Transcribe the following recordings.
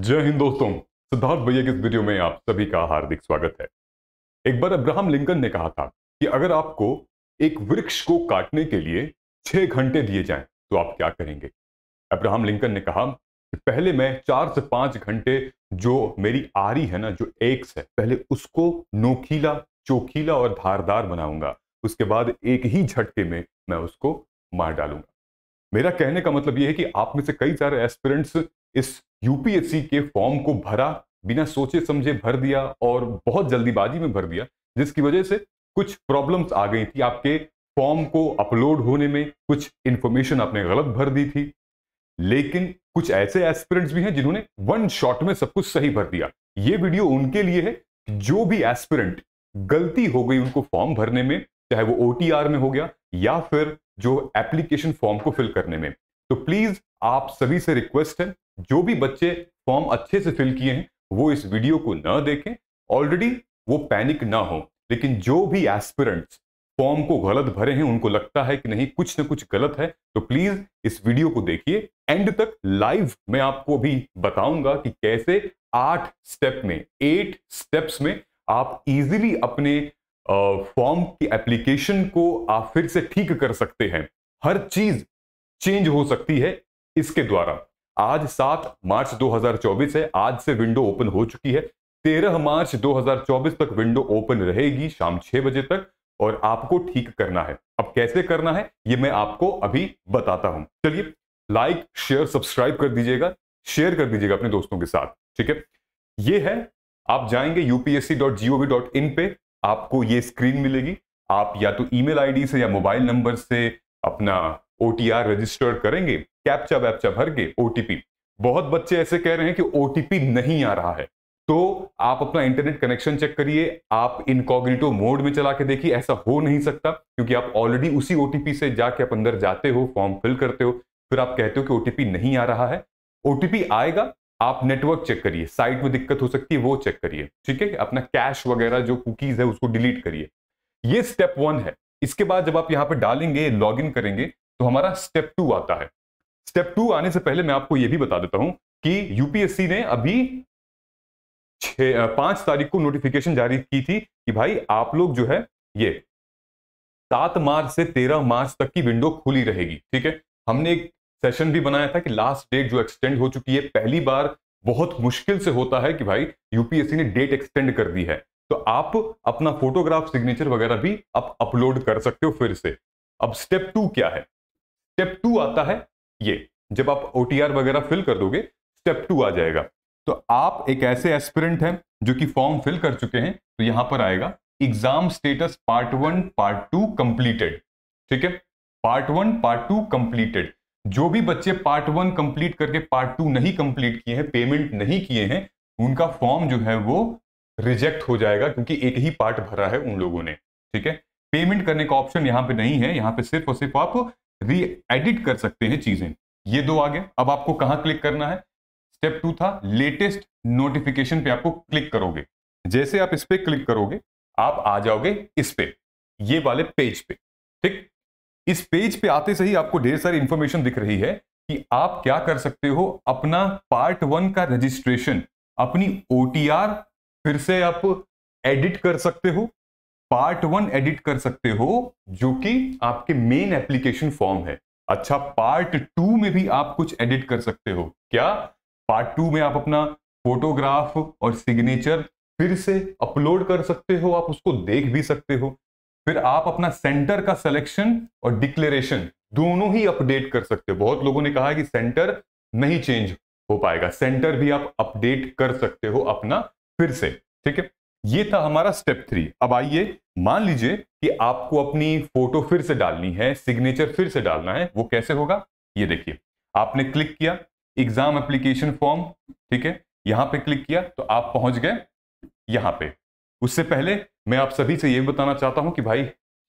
जय हिंद दोस्तों, सिद्धार्थ भैया के इस वीडियो में आप सभी का हार्दिक स्वागत है। एक बार अब्राहम लिंकन ने कहा था कि अगर आपको एक वृक्ष को काटने के लिए 6 घंटे दिए जाएं तो आप क्या करेंगे। अब्राहम लिंकन ने कहा कि पहले मैं 4 से 5 घंटे जो मेरी आरी है ना, जो एक्स है, पहले उसको नोकीला, चोखीला और धारदार बनाऊंगा, उसके बाद एक ही झटके में मैं उसको मार डालूंगा। मेरा कहने का मतलब यह है कि आप में से कई सारे एस्पिरेंट्स इस यूपीएससी के फॉर्म को भरा, बिना सोचे समझे भर दिया और बहुत जल्दीबाजी में भर दिया, जिसकी वजह से कुछ प्रॉब्लम्स आ गई थी। आपके फॉर्म को अपलोड होने में कुछ इंफॉर्मेशन आपने गलत भर दी थी। लेकिन कुछ ऐसे एस्पिरेंट्स भी हैं जिन्होंने वन शॉट में सब कुछ सही भर दिया। ये वीडियो उनके लिए है जो भी एस्पिरेंट गलती हो गई उनको फॉर्म भरने में, चाहे वो OTR में हो गया या फिर जो एप्लीकेशन फॉर्म को फिल करने में। तो प्लीज आप सभी से रिक्वेस्ट है, जो भी बच्चे फॉर्म अच्छे से फिल किए हैं वो इस वीडियो को ना देखें, ऑलरेडी वो पैनिक ना हो। लेकिन जो भी एस्पिरेंट्स फॉर्म को गलत भरे हैं, उनको लगता है कि नहीं कुछ ना कुछ गलत है, तो प्लीज इस वीडियो को देखिए एंड तक। लाइव मैं आपको भी बताऊंगा कि कैसे 8 स्टेप्स में आप इजिली अपने फॉर्म की एप्लीकेशन को आप फिर से ठीक कर सकते हैं। हर चीज चेंज हो सकती है इसके द्वारा। आज 7 मार्च 2024 है, आज से विंडो ओपन हो चुकी है। 13 मार्च 2024 तक विंडो ओपन रहेगी शाम 6 बजे तक, और आपको ठीक करना है। अब कैसे करना है ये मैं आपको अभी बताता हूं। चलिए, लाइक, शेयर, सब्सक्राइब कर दीजिएगा, शेयर कर दीजिएगा अपने दोस्तों के साथ, ठीक है। ये है, आप जाएंगे upsc.gov.in पे, आपको ये स्क्रीन मिलेगी। आप या तो email ID से या मोबाइल नंबर से अपना OTR रजिस्टर करेंगे, कैप्चा वैप्चा भर के, OTP। बहुत बच्चे ऐसे कह रहे हैं कि OTP नहीं आ रहा है, तो आप अपना इंटरनेट कनेक्शन चेक करिए, आप इनकॉग्निटो मोड में चला के देखिए। ऐसा हो नहीं सकता, क्योंकि आप ऑलरेडी उसी OTP से जाके आप अंदर जाते हो, फॉर्म फिल करते हो, फिर आप कहते हो कि OTP नहीं आ रहा है। OTP आएगा, आप नेटवर्क चेक करिए, साइट में दिक्कत हो सकती है वो चेक करिए, ठीक है। अपना कैश वगैरह जो कुकीज है उसको डिलीट करिए। ये स्टेप 1 है। इसके बाद जब आप यहाँ पे डालेंगे, लॉग इन करेंगे, तो हमारा स्टेप 2 आता है। स्टेप 2 आने से पहले मैं आपको यह भी बता देता हूं कि यूपीएससी ने अभी 5 तारीख को नोटिफिकेशन जारी की थी कि भाई आप लोग जो है ये 7 मार्च से 13 मार्च तक की विंडो खुली रहेगी, ठीक है। हमने एक सेशन भी बनाया था कि लास्ट डेट जो एक्सटेंड हो चुकी है, पहली बार बहुत मुश्किल से होता है कि भाई यूपीएससी ने डेट एक्सटेंड कर दी है। तो आप अपना फोटोग्राफ, सिग्नेचर वगैरह भी आप अपलोड कर सकते हो फिर से। अब स्टेप 2 क्या है? स्टेप 2 आता है ये, जब आप OTR वगैरह फिल कर दोगे, स्टेप 2 आ जाएगा। तो आप एक ऐसे एस्पिरेंट हैं जो कि फॉर्म फिल कर चुके हैं, तो यहां पर आएगा exam status part 1 part 2 completed, ठीक है। Part 1 part 2 completed. जो भी बच्चे पार्ट 1 कंप्लीट करके पार्ट 2 नहीं कंप्लीट किए हैं, पेमेंट नहीं किए हैं, उनका फॉर्म जो है वो रिजेक्ट हो जाएगा, क्योंकि एक ही पार्ट भरा है उन लोगों ने, ठीक है। पेमेंट करने का ऑप्शन यहाँ पे नहीं है, यहाँ पे सिर्फ और सिर्फ आप रीएडिट कर सकते हैं चीजें। ये 2 आगे। अब आपको कहाँ क्लिक करना है? स्टेप 2 था लेटेस्ट नोटिफिकेशन पे आपको क्लिक करोगे। जैसे आप इस पे क्लिक करोगे, आप आ जाओगे इस पे, ये वाले पेज पे, ठीक। इस पेज पे आते से ही आपको ढेर सारी इंफॉर्मेशन दिख रही है कि आप क्या कर सकते हो। अपना पार्ट 1 का रजिस्ट्रेशन, अपनी OTR फिर से आप एडिट कर सकते हो, पार्ट 1 एडिट कर सकते हो, जो कि आपके मेन एप्लीकेशन फॉर्म है। अच्छा, पार्ट 2 में भी आप कुछ एडिट कर सकते हो। क्या? पार्ट 2 में आप अपना फोटोग्राफ और सिग्नेचर फिर से अपलोड कर सकते हो, आप उसको देख भी सकते हो। फिर आप अपना सेंटर का सिलेक्शन और डिक्लेरेशन दोनों ही अपडेट कर सकते हो। बहुत लोगों ने कहा है कि सेंटर नहीं चेंज हो पाएगा, सेंटर भी आप अपडेट कर सकते हो अपना फिर से, ठीक है। ये था हमारा स्टेप 3। अब आइए, मान लीजिए कि आपको अपनी फोटो फिर से डालनी है, सिग्नेचर फिर से डालना है। वो कैसे होगा, ये देखिए। आपने क्लिक किया एग्जाम एप्लीकेशन फॉर्म, ठीक है, यहां पे क्लिक किया तो आप पहुंच गए यहां पे। उससे पहले मैं आप सभी से ये बताना चाहता हूं कि भाई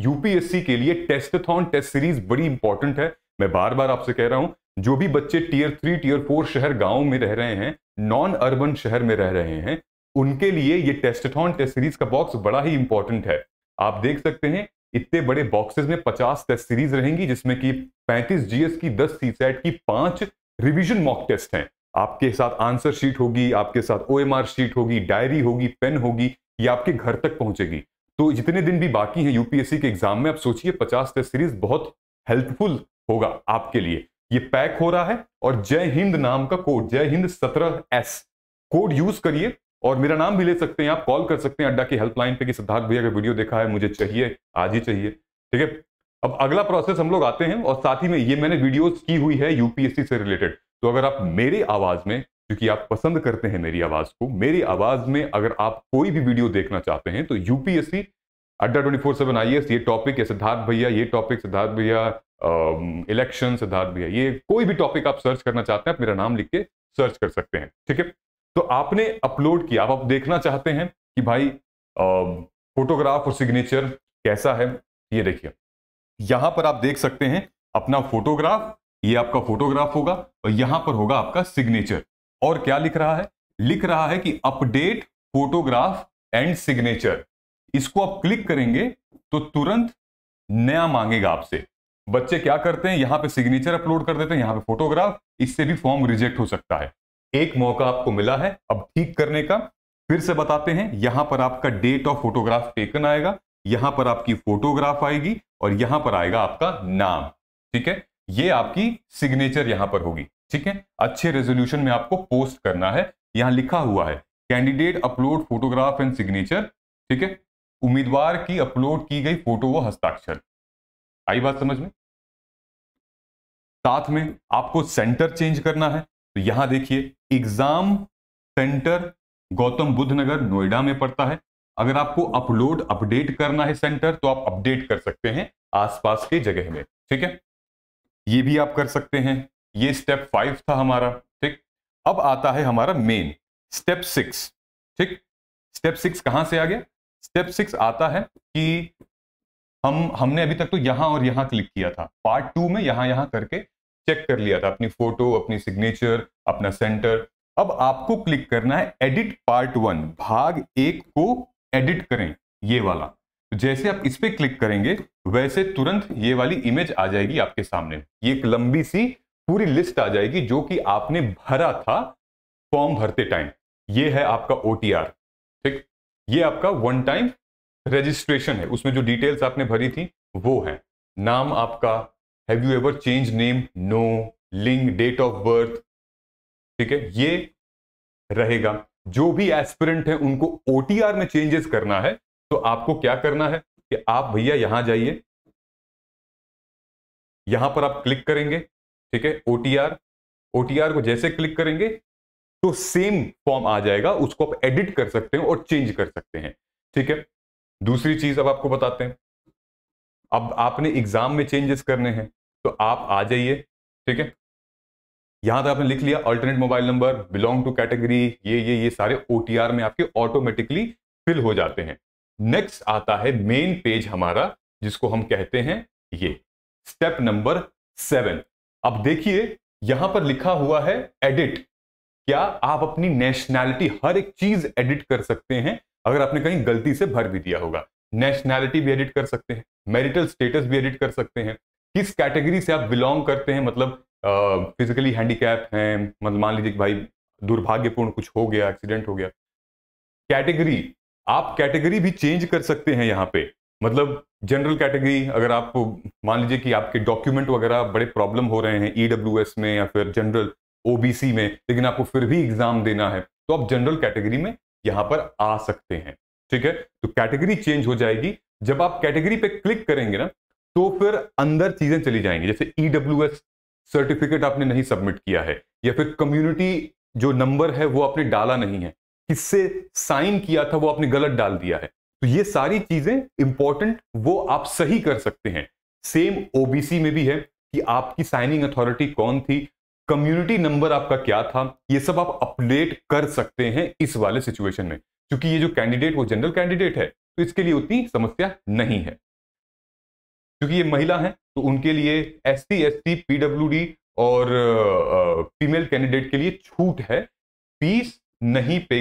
यूपीएससी के लिए टेस्टथॉन, टेस्ट सीरीज बड़ी इंपॉर्टेंट है। मैं बार बार आपसे कह रहा हूं, जो भी बच्चे टियर 3 टियर 4 शहर, गांव में रह रहे हैं, नॉन अर्बन शहर में रह रहे हैं, उनके लिए ये टेस्टथॉन, टेस्ट सीरीज का बॉक्स बड़ा ही इंपॉर्टेंट है। आप देख सकते हैं इतने बड़े बॉक्सेज में 50 टेस्ट सीरीज रहेंगी, जिसमें कि 35 GS की, 10 CSAT की, 5 रिविजन मॉक टेस्ट हैं। आपके साथ आंसर शीट होगी, आपके साथ OMR शीट होगी, डायरी होगी, पेन होगी, ये आपके घर तक पहुंचेगी। तो जितने दिन भी बाकी हैं यूपीएससी के एग्जाम में, आप सोचिए 50 टेस्ट सीरीज बहुत हेल्पफुल होगा आपके लिए। ये पैक हो रहा है और जय हिंद नाम का कोड, जय हिंद 17S कोड यूज करिए और मेरा नाम भी ले सकते हैं, आप कॉल कर सकते हैं अड्डा की हेल्पलाइन पे कि सिद्धार्थ भैया का वीडियो देखा है, मुझे चाहिए, आज ही चाहिए। ठीक है, अब अगला प्रोसेस हम लोग आते हैं और साथ ही में ये मैंने वीडियोस की हुई है यूपीएससी से रिलेटेड, तो अगर आप मेरे आवाज में, क्योंकि आप पसंद करते हैं मेरी आवाज को, मेरी आवाज में अगर आप कोई भी वीडियो देखना चाहते हैं तो यूपीएससी अड्डा 24/7 IAS, ये टॉपिक है सिद्धार्थ भैया, ये टॉपिक सिद्धार्थ भैया इलेक्शन, सिद्धार्थ भैया, ये कोई भी टॉपिक आप सर्च करना चाहते हैं आप मेरा नाम लिख के सर्च कर सकते हैं। ठीक है, तो आपने अपलोड किया, आप देखना चाहते हैं कि भाई फोटोग्राफ और सिग्नेचर कैसा है, ये देखिए यहां पर आप देख सकते हैं अपना फोटोग्राफ, ये आपका फोटोग्राफ होगा और यहां पर होगा आपका सिग्नेचर। और क्या लिख रहा है, लिख रहा है कि अपडेट फोटोग्राफ एंड सिग्नेचर। इसको आप क्लिक करेंगे तो तुरंत नया मांगेगा आपसे। बच्चे क्या करते हैं, यहां पे सिग्नेचर अपलोड कर देते हैं, यहां पे फोटोग्राफ, इससे भी फॉर्म रिजेक्ट हो सकता है। एक मौका आपको मिला है अब ठीक करने का। फिर से बताते हैं, यहां पर आपका डेट ऑफ फोटोग्राफ टेकन आएगा, यहां पर आपकी फोटोग्राफ आएगी और यहां पर आएगा आपका नाम। ठीक है, ये आपकी सिग्नेचर यहां पर होगी। ठीक है, अच्छे रेजोल्यूशन में आपको पोस्ट करना है। यहां लिखा हुआ है candidate upload photograph and signature. ठीक है, उम्मीदवार की अपलोड की गई फोटो व हस्ताक्षर। आई बात समझ में? साथ में आपको सेंटर चेंज करना है, तो यहां देखिए एग्जाम सेंटर गौतम बुद्ध नगर नोएडा में पड़ता है। अगर आपको अपलोड अपडेट करना है सेंटर तो आप अपडेट कर सकते हैं आसपास के जगह में। ठीक है, ये भी आप कर सकते हैं। ये स्टेप 5 था हमारा। ठीक, अब आता है हमारा मेन स्टेप 6। ठीक, स्टेप 6 कहां से आ गया? स्टेप 6 आता है कि हमने अभी तक तो यहां और यहां क्लिक किया था, पार्ट 2 में यहां करके चेक कर लिया था अपनी फोटो, अपनी सिग्नेचर, अपना सेंटर। अब आपको क्लिक करना है एडिट पार्ट 1, भाग 1 को एडिट करें, ये वाला। जैसे आप इस पे क्लिक करेंगे वैसे तुरंत ये वाली इमेज आ जाएगी आपके सामने। ये एक लंबी सी पूरी लिस्ट आ जाएगी जो कि आपने भरा था फॉर्म भरते टाइम। ये है आपका OTR। ठीक, ये आपका वन टाइम रजिस्ट्रेशन है, उसमें जो डिटेल्स आपने भरी थी वो है। नाम आपका, have you ever change name, no, लिंग, डेट ऑफ बर्थ। ठीक है, ये रहेगा। जो भी एस्पिरेंट है उनको OTR में चेंजेस करना है तो आपको क्या करना है कि आप भैया यहां जाइए, यहां पर आप क्लिक करेंगे। ठीक है, OTR को जैसे क्लिक करेंगे तो सेम फॉर्म आ जाएगा, उसको आप एडिट कर सकते हैं और चेंज कर सकते हैं। ठीक है, दूसरी चीज अब आपको बताते हैं। अब आपने एग्जाम में चेंजेस करने हैं तो आप आ जाइए। ठीक है, यहां तक आपने लिख लिया, alternate mobile number, belong to category, ये सारे OTR में आपके ऑटोमेटिकली फिल हो जाते हैं। नेक्स्ट आता है मेन पेज हमारा, जिसको हम कहते हैं ये स्टेप नंबर 7। अब देखिए यहां पर लिखा हुआ है एडिट। क्या आप अपनी नेशनैलिटी, हर एक चीज एडिट कर सकते हैं। अगर आपने कहीं गलती से भर भी दिया होगा, नेशनैलिटी भी एडिट कर सकते हैं, मैरिटल स्टेटस भी एडिट कर सकते हैं, किस कैटेगरी से आप बिलोंग करते हैं, मतलब फिजिकली हैंडीकैप हैं, मतलब मान लीजिए भाई दुर्भाग्यपूर्ण कुछ हो गया, एक्सीडेंट हो गया। कैटेगरी, आप कैटेगरी भी चेंज कर सकते हैं यहाँ पे, मतलब जनरल कैटेगरी, अगर आप मान लीजिए कि आपके डॉक्यूमेंट वगैरह बड़े प्रॉब्लम हो रहे हैं EWS में या फिर जनरल OBC में, लेकिन आपको फिर भी एग्जाम देना है तो आप जनरल कैटेगरी में यहाँ पर आ सकते हैं। ठीक है, तो कैटेगरी चेंज हो जाएगी। जब आप कैटेगरी पे क्लिक करेंगे ना तो फिर अंदर चीजें चली जाएंगी, जैसे EWS सर्टिफिकेट आपने नहीं सबमिट किया है या फिर कम्युनिटी जो नंबर है वो आपने डाला नहीं है, किससे साइन किया था वो आपने गलत डाल दिया है, तो ये सारी चीजें इंपॉर्टेंट वो आप सही कर सकते हैं। सेम OBC में भी है कि आपकी साइनिंग अथॉरिटी कौन थी, कम्युनिटी नंबर आपका क्या था, ये सब आप अपडेट कर सकते हैं इस वाले सिचुएशन में, क्योंकि ये जो कैंडिडेट वो जनरल कैंडिडेट है तो इसके लिए उतनी समस्या नहीं है। क्योंकि ये महिला है तो उनके लिए SC, PWD और फीमेल कैंडिडेट के लिए छूट है, फीस नहीं पे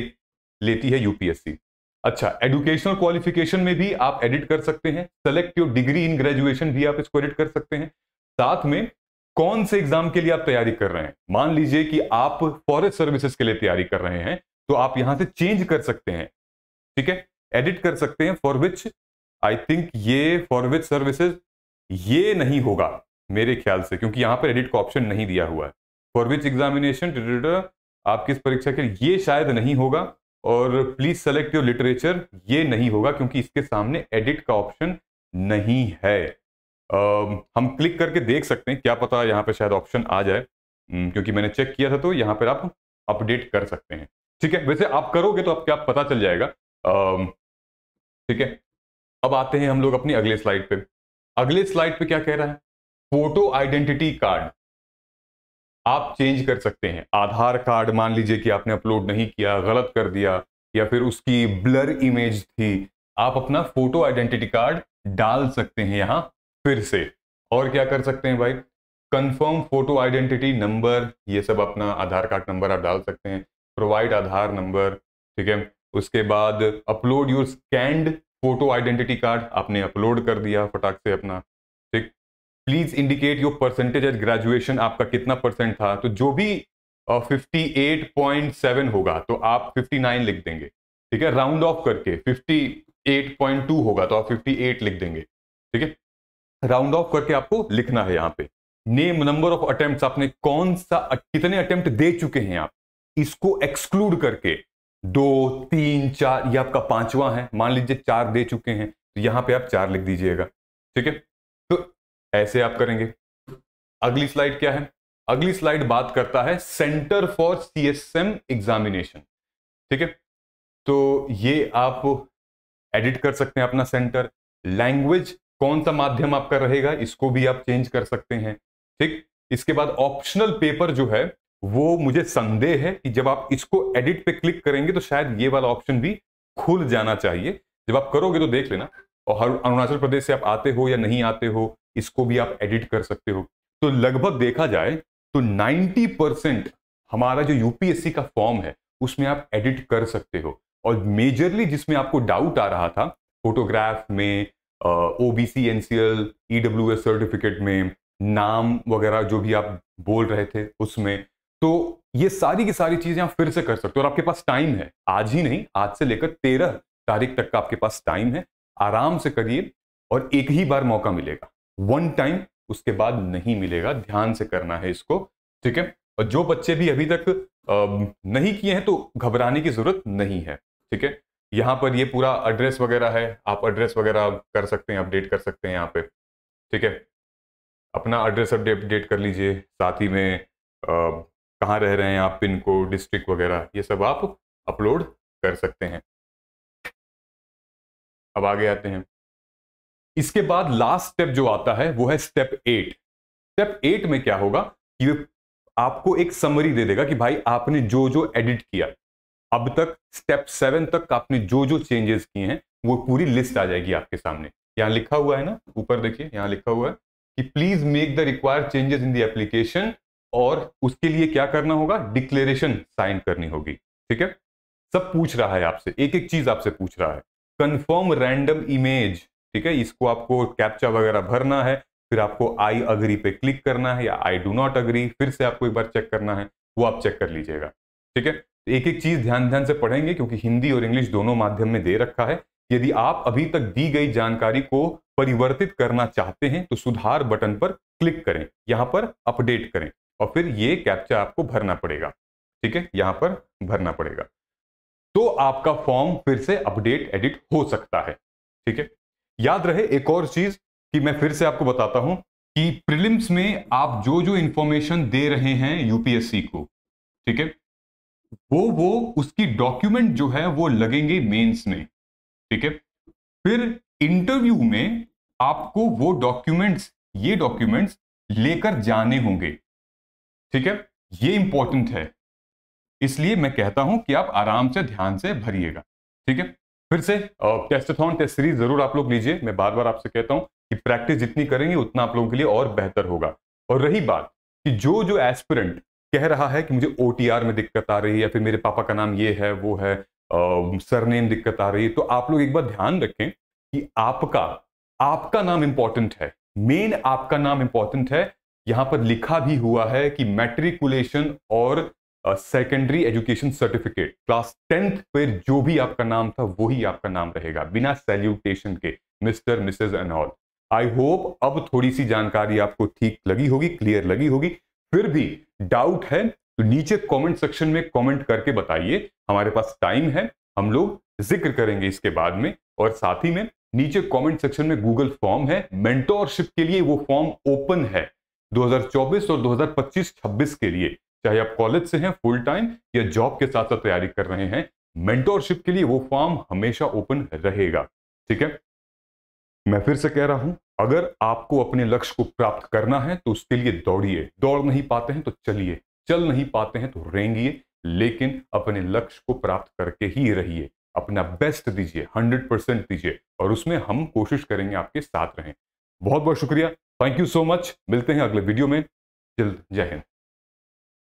लेती है यूपीएससी। अच्छा, एजुकेशनल क्वालिफिकेशन में भी आप एडिट कर सकते हैं, select your degree in graduation भी आप इसको एडिट कर सकते हैं। साथ में कौन से एग्जाम के लिए आप तैयारी कर रहे हैं। मान लीजिए कि आप फॉरेस्ट सर्विसेज के लिए तैयारी कर रहे हैं तो आप यहां से चेंज कर सकते हैं, ठीक है, एडिट कर सकते हैं फॉर विच आई थिंक ये फॉर विच सर्विसेज ये नहीं होगा मेरे ख्याल से, क्योंकि यहां पर एडिट का ऑप्शन नहीं दिया हुआ है। फॉर विच एग्जामिनेशन आप किस परीक्षा के लिए, ये शायद नहीं होगा। और प्लीज सेलेक्ट योर लिटरेचर ये नहीं होगा क्योंकि इसके सामने एडिट का ऑप्शन नहीं है। हम क्लिक करके देख सकते हैं, क्या पता यहाँ पे शायद ऑप्शन आ जाए, क्योंकि मैंने चेक किया था तो यहाँ पर आप अपडेट कर सकते हैं, ठीक है। वैसे आप करोगे तो आपको पता चल जाएगा, ठीक है। अब आते हैं हम लोग अपनी अगले स्लाइड पे। अगले स्लाइड पे क्या कह रहा है, फोटो आइडेंटिटी कार्ड आप चेंज कर सकते हैं। आधार कार्ड मान लीजिए कि आपने अपलोड नहीं किया, गलत कर दिया, या फिर उसकी ब्लर इमेज थी, आप अपना फोटो आइडेंटिटी कार्ड डाल सकते हैं यहाँ फिर से। और क्या कर सकते हैं भाई, कंफर्म फोटो आइडेंटिटी नंबर, ये सब अपना आधार कार्ड नंबर आप डाल सकते हैं, प्रोवाइड आधार नंबर, ठीक है। उसके बाद upload your scanned photo identity card, आपने अपलोड कर दिया फटाक से अपना, ठीक। Please indicate your percentage at graduation, आपका कितना परसेंट था, तो जो भी 58.7 होगा तो आप 59 लिख देंगे, ठीक है, राउंड ऑफ करके। 58.2 होगा तो आप 58 लिख देंगे, ठीक है, राउंड ऑफ करके आपको लिखना है यहाँ पे। नेम, नंबर ऑफ अटेम्प्ट्स, आपने कौन सा कितने अटेम्प्ट दे चुके हैं आप, इसको एक्सक्लूड करके 2, 3, 4, ये आपका पांचवा है, मान लीजिए 4 दे चुके हैं तो यहाँ पे आप 4 लिख दीजिएगा, ठीक है। तो ऐसे आप करेंगे। अगली स्लाइड क्या है, अगली स्लाइड बात करता है सेंटर फॉर CSM एग्जामिनेशन, ठीक है। तो ये आप एडिट कर सकते हैं अपना सेंटर। लैंग्वेज कौन सा माध्यम आपका रहेगा, इसको भी आप चेंज कर सकते हैं, ठीक। इसके बाद ऑप्शनल पेपर जो है वो, मुझे संदेह है कि जब आप इसको एडिट पे क्लिक करेंगे तो शायद ये वाला ऑप्शन भी खुल जाना चाहिए। जब आप करोगे तो देख लेना। और अरुणाचल प्रदेश से आप आते हो या नहीं आते हो, इसको भी आप एडिट कर सकते हो। तो लगभग देखा जाए तो 90% हमारा जो यूपीएससी का फॉर्म है उसमें आप एडिट कर सकते हो। और मेजरली जिसमें आपको डाउट आ रहा था फोटोग्राफ में, OBC NCL EWS सर्टिफिकेट में, नाम वगैरह जो भी आप बोल रहे थे उसमें, तो ये सारी की सारी चीजें आप फिर से कर सकते हो। और आपके पास टाइम है, आज ही नहीं, आज से लेकर 13 तारीख तक का आपके पास टाइम है, आराम से करिए। और एक ही बार मौका मिलेगा, वन टाइम, उसके बाद नहीं मिलेगा, ध्यान से करना है इसको, ठीक है। और जो बच्चे भी अभी तक नहीं किए हैं तो घबराने की जरूरत नहीं है, ठीक है। यहाँ पर ये पूरा एड्रेस वगैरह है, आप एड्रेस वगैरह कर सकते हैं, अपडेट कर सकते हैं यहाँ पे, ठीक है। अपना एड्रेस अपडेट कर लीजिए, साथ ही में कहाँ रह रहे हैं आप, पिन कोड, डिस्ट्रिक्ट वगैरह, ये सब आप अपलोड कर सकते हैं। अब आगे आते हैं। इसके बाद लास्ट स्टेप जो आता है वो है स्टेप 8। स्टेप 8 में क्या होगा कि आपको एक समरी दे देगा कि भाई आपने जो जो एडिट किया अब तक, स्टेप 7 तक आपने जो जो चेंजेस किए हैं वो पूरी लिस्ट आ जाएगी आपके सामने। यहाँ लिखा हुआ है ना, ऊपर देखिए, यहाँ लिखा हुआ है कि please make the required changes in the application, और उसके लिए क्या करना होगा, डिक्लेरेशन साइन करनी होगी, ठीक है। सब पूछ रहा है आपसे, एक एक चीज आपसे पूछ रहा है। कंफर्म रैंडम इमेज, ठीक है, इसको आपको कैप्चा वगैरह भरना है, फिर आपको आई अग्री पे क्लिक करना है या आई डू नॉट अग्री, फिर से आपको एक बार चेक करना है, वो आप चेक कर लीजिएगा, ठीक है। एक एक चीज ध्यान से पढ़ेंगे क्योंकि हिंदी और इंग्लिश दोनों माध्यम में दे रखा है। यदि आप अभी तक दी गई जानकारी को परिवर्तित करना चाहते हैं तो सुधार बटन पर क्लिक करें, यहाँ पर अपडेट करें, और फिर ये कैप्चा आपको भरना पड़ेगा, ठीक है, यहाँ पर भरना पड़ेगा, तो आपका फॉर्म फिर से अपडेट एडिट हो सकता है, ठीक है। याद रहे एक और चीज कि मैं फिर से आपको बताता हूं कि प्रीलिम्स में आप जो जो इंफॉर्मेशन दे रहे हैं यूपीएससी को, ठीक है, वो उसकी डॉक्यूमेंट जो है वो लगेंगे मेंस में, ठीक है। फिर इंटरव्यू में आपको वो डॉक्यूमेंट्स, ये डॉक्यूमेंट्स लेकर जाने होंगे, ठीक है, ये इंपॉर्टेंट है, इसलिए मैं कहता हूं कि आप आराम से ध्यान से भरिएगा, ठीक है। फिर से टेस्टथॉन टेस्ट सीरीज जरूर आप लोग लीजिए, मैं बार बार आपसे कहता हूं कि प्रैक्टिस जितनी करेंगे उतना आप लोगों के लिए और बेहतर होगा। और रही बात कि जो जो एस्पिरेंट कह रहा है कि मुझे OTR में दिक्कत आ रही है, या फिर मेरे पापा का नाम ये है वो है, सरनेम दिक्कत आ रही है, तो आप लोग एक बार ध्यान रखें कि आपका नाम इंपॉर्टेंट है, मेन आपका नाम इंपॉर्टेंट है, यहां पर लिखा भी हुआ है कि मैट्रिकुलेशन और secondary education certificate class 10th पर जो भी आपका नाम था वही आपका नाम रहेगा, बिना सैल्यूटेशन के, mister Mrs and all. I hope अब थोड़ी सी जानकारी आपको ठीक लगी होगी, क्लियर लगी होगी। फिर भी डाउट है तो नीचे कमेंट सेक्शन में कमेंट करके बताइए, हमारे पास टाइम है, हम लोग जिक्र करेंगे इसके बाद में। और साथ ही में नीचे कमेंट सेक्शन में गूगल फॉर्म है मेंटोरशिप के लिए, वो फॉर्म ओपन है 2024 और 2025-26 के लिए, चाहे आप कॉलेज से हैं फुल टाइम या जॉब के साथ साथ तैयारी कर रहे हैं, मेंटोरशिप के लिए वो फॉर्म हमेशा ओपन रहेगा। ठीक है, मैं फिर से कह रहा हूं, अगर आपको अपने लक्ष्य को प्राप्त करना है तो उसके लिए दौड़िए, दौड़ नहीं पाते हैं तो चलिए, चल नहीं पाते हैं तो रेंगिए, लेकिन अपने लक्ष्य को प्राप्त करके ही रहिए, अपना बेस्ट दीजिए, 100% दीजिए, और उसमें हम कोशिश करेंगे आपके साथ रहें। बहुत बहुत शुक्रिया, थैंक यू सो मच, मिलते हैं अगले वीडियो में, जल्द, जय हिंद।